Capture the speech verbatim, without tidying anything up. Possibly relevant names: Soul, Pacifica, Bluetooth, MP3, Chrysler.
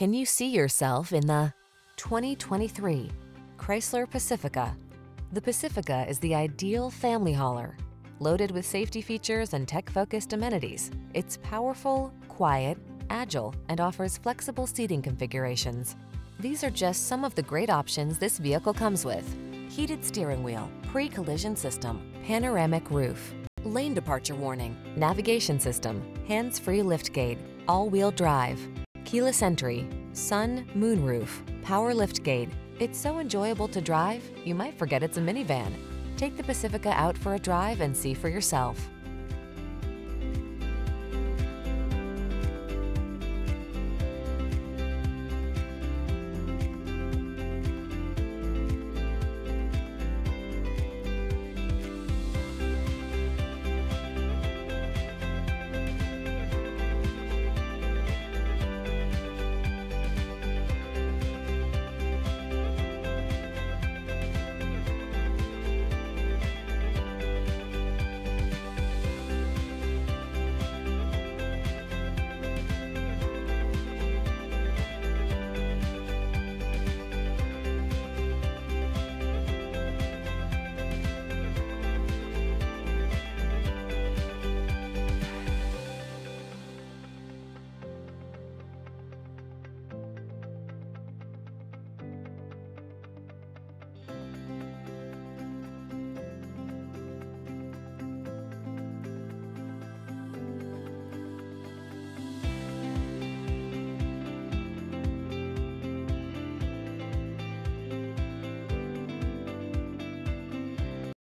Can you see yourself in the twenty twenty-three Chrysler Pacifica? The Pacifica is the ideal family hauler. Loaded with safety features and tech-focused amenities, it's powerful, quiet, agile, and offers flexible seating configurations. These are just some of the great options this vehicle comes with: heated steering wheel, pre-collision system, panoramic roof, lane departure warning, navigation system, hands-free liftgate, all-wheel drive, keyless entry, sun, moon roof, power liftgate. It's so enjoyable to drive, you might forget it's a minivan. Take the Pacifica out for a drive and see for yourself.